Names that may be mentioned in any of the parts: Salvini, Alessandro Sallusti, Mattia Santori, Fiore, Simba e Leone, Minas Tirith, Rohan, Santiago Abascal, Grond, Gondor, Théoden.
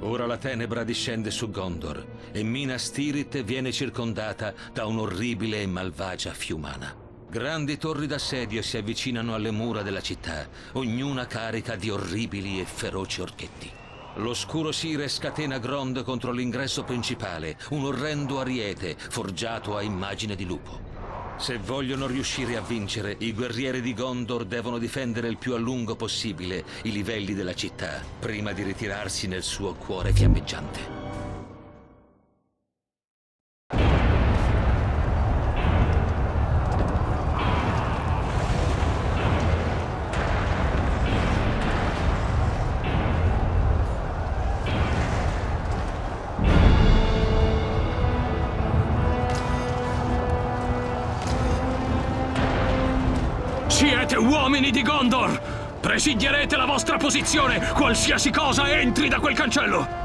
Ora la tenebra discende su Gondor e Minas Tirith viene circondata da un'orribile e malvagia fiumana. Grandi torri d'assedio si avvicinano alle mura della città, ognuna carica di orribili e feroci orchetti. L'oscuro Sire scatena Grond contro l'ingresso principale, un orrendo ariete forgiato a immagine di lupo. Se vogliono riuscire a vincere, i guerrieri di Gondor devono difendere il più a lungo possibile i livelli della città, prima di ritirarsi nel suo cuore fiammeggiante. Siete uomini di Gondor! Presidierete la vostra posizione, qualsiasi cosa entri da quel cancello!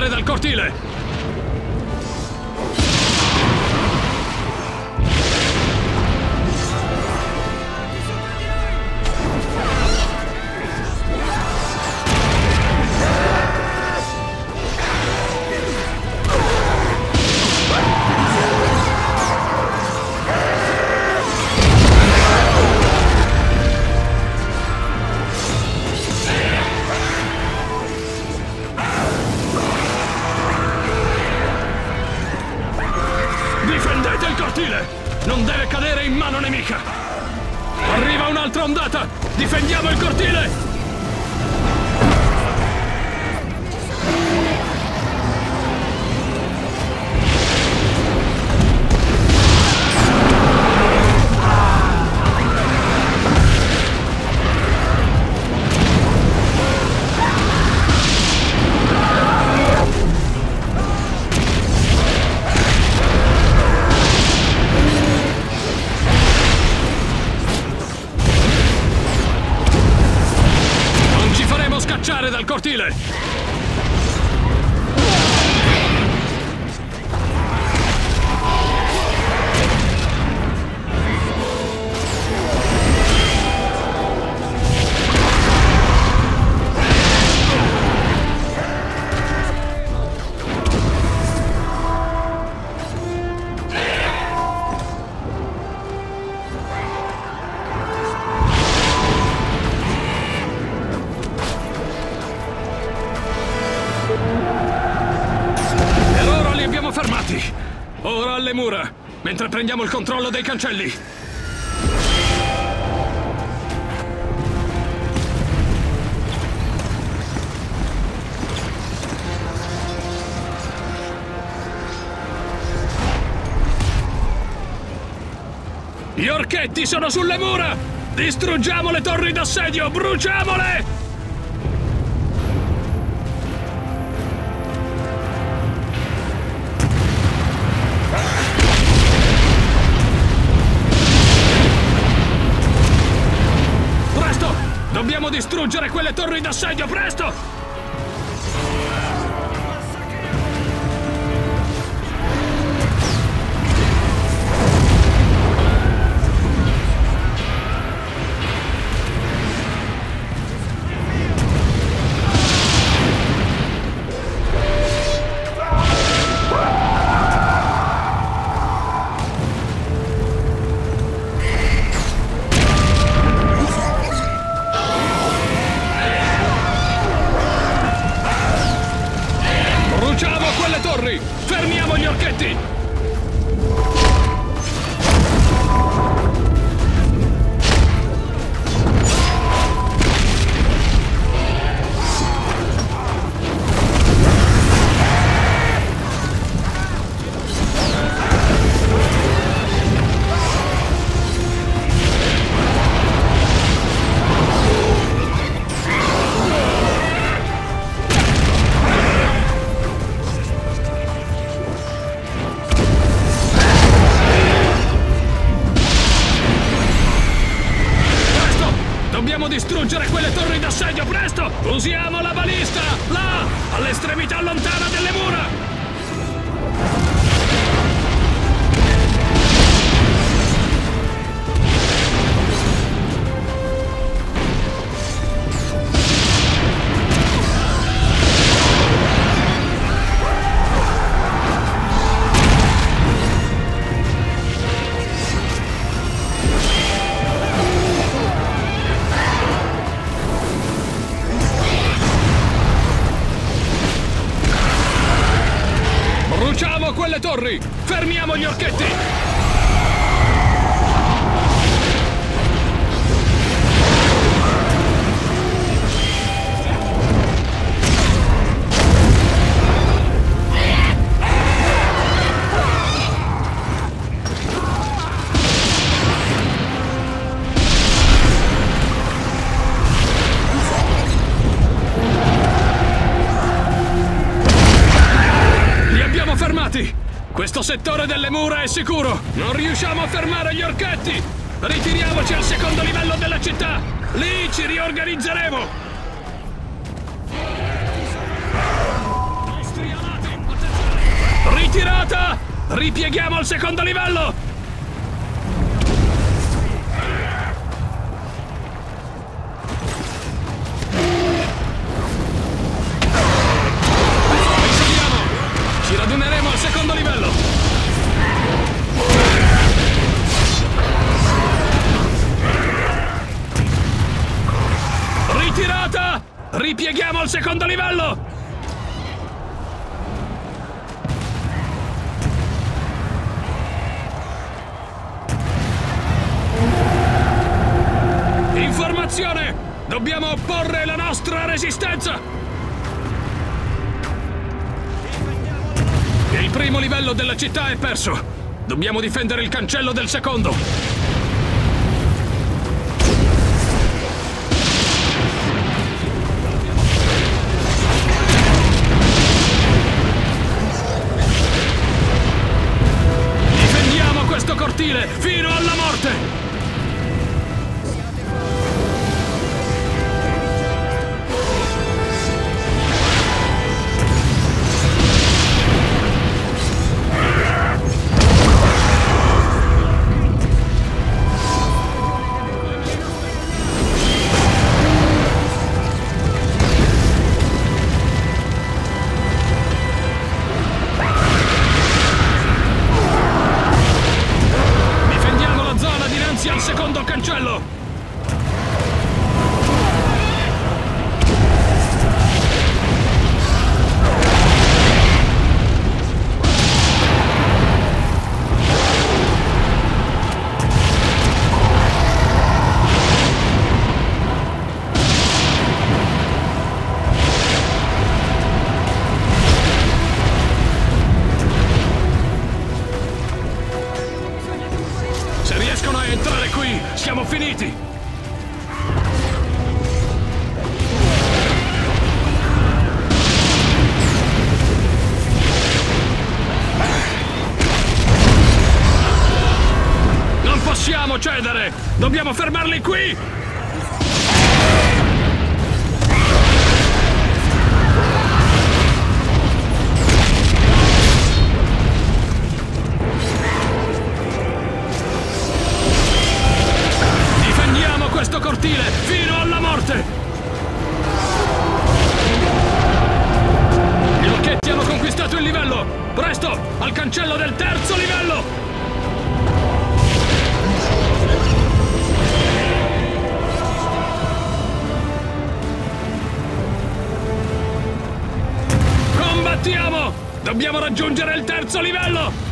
Dal cortile! Difendete il cortile! Non deve cadere in mano nemica! Arriva un'altra ondata! Difendiamo il cortile! Scacciare dal cortile! Ora alle mura, mentre prendiamo il controllo dei cancelli! Gli orchetti sono sulle mura! Distruggiamo le torri d'assedio! Bruciamole! Dobbiamo distruggere quelle torri d'assedio, presto! Fermiamo gli orchetti! Usiamo la balista! Là! All'estremità lontana delle mura! Quelle torri! Fermiamo gli orchetti! Questo settore delle mura è sicuro! Non riusciamo a fermare gli orchetti! Ritiriamoci al secondo livello della città! Lì ci riorganizzeremo! Ritirata! Ripieghiamo al secondo livello! Ripieghiamo al secondo livello! Informazione! Dobbiamo opporre la nostra resistenza! Il primo livello della città è perso! Dobbiamo difendere il cancello del secondo! Fino alla morte! Siamo finiti! Non possiamo cedere! Dobbiamo fermarli qui! Fino alla morte! Gli orchetti hanno conquistato il livello! Presto, al cancello del terzo livello! Combattiamo! Dobbiamo raggiungere il terzo livello!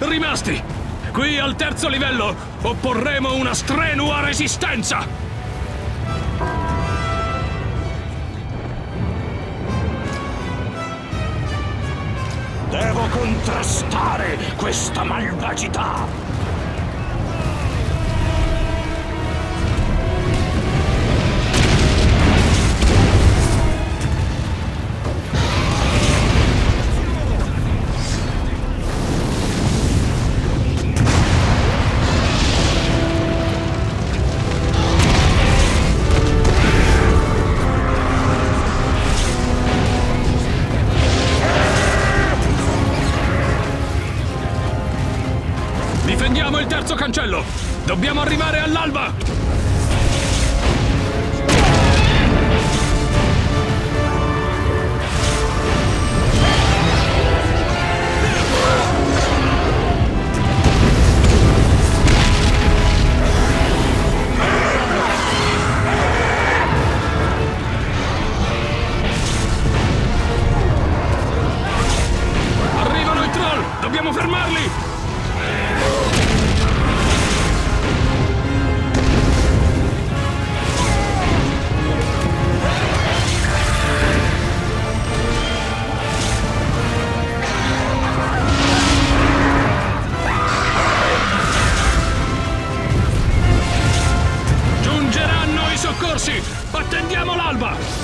Rimasti! Qui al terzo livello opporremo una strenua resistenza! Devo contrastare questa malvagità! terzo cancello! Dobbiamo arrivare all'alba! Dobbiamo fermarli! Giungeranno i soccorsi! Attendiamo l'alba!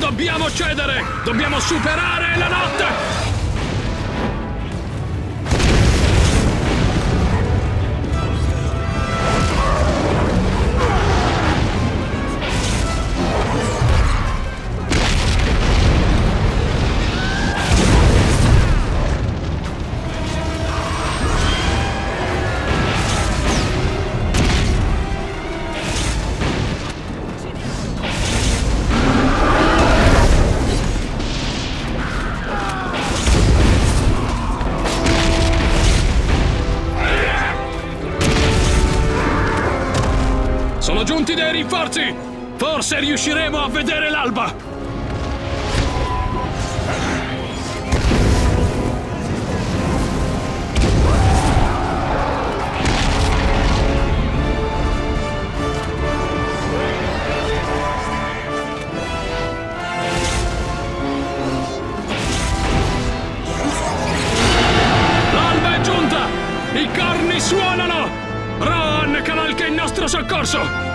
Dobbiamo cedere! Dobbiamo superare la notte! Sono giunti dei rinforzi! Forse riusciremo a vedere l'alba! L'alba è giunta! I corni suonano! Rohan cavalca il nostro soccorso!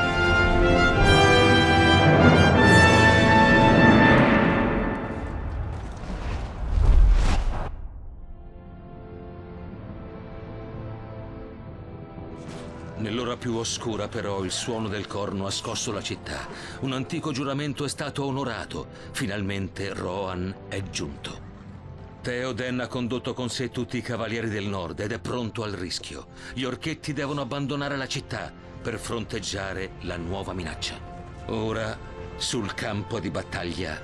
Nell'ora più oscura, però, il suono del corno ha scosso la città. Un antico giuramento è stato onorato. Finalmente Rohan è giunto. Théoden ha condotto con sé tutti i cavalieri del nord ed è pronto al rischio. Gli orchetti devono abbandonare la città per fronteggiare la nuova minaccia. Ora, sul campo di battaglia,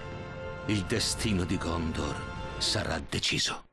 il destino di Gondor sarà deciso.